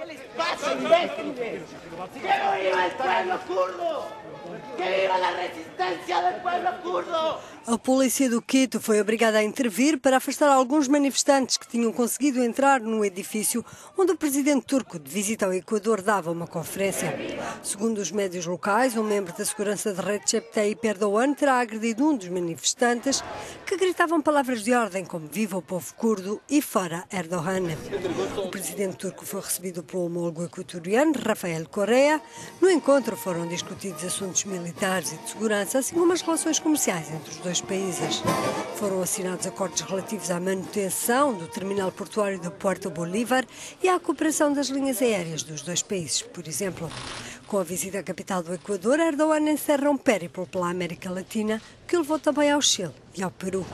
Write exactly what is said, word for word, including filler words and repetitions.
que les pasa, imbéciles? ¡Que viva el pueblo kurdo! ¡Que viva la resistencia del pueblo kurdo! A polícia do Quito foi obrigada a intervir para afastar alguns manifestantes que tinham conseguido entrar no edifício onde o presidente turco de visita ao Equador dava uma conferência. Segundo os médios locais, um membro da segurança de Recep Tayyip Erdoğan terá agredido um dos manifestantes que gritavam palavras de ordem como "Viva o povo curdo" e "Fora Erdogan". O presidente turco foi recebido pelo homólogo equatoriano Rafael Correa. No encontro foram discutidos assuntos militares e de segurança, assim como as relações comerciais entre os dois países. Foram assinados acordos relativos à manutenção do terminal portuário de Puerto Bolívar e à cooperação das linhas aéreas dos dois países, por exemplo. Com a visita à capital do Equador, Erdogan encerra um périplo pela América Latina, que o levou também ao Chile e ao Peru.